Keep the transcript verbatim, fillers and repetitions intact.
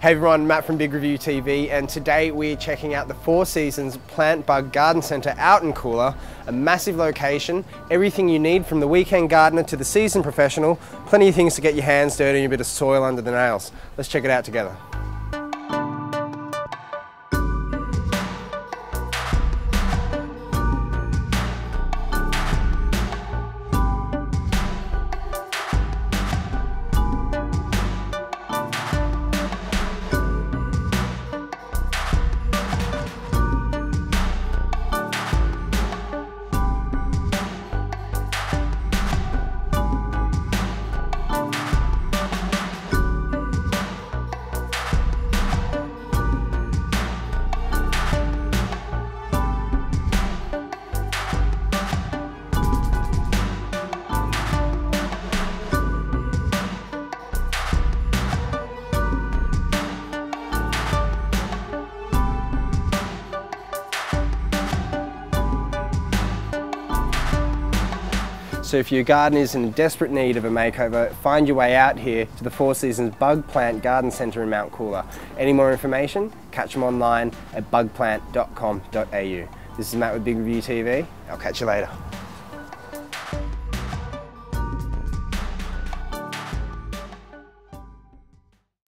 Hey everyone, Matt from Big Review T V, and today we're checking out the Four Seasons Plant Bug Garden Centre out in Colah. A massive location, everything you need from the weekend gardener to the seasoned professional, plenty of things to get your hands dirty and a bit of soil under the nails. Let's check it out together. So if your garden is in desperate need of a makeover, find your way out here to the Four Seasons Bug Plant Garden Centre in Mount Colah. Any more information? Catch them online at bug plant dot com dot A U. This is Matt with Big Review T V. I'll catch you later.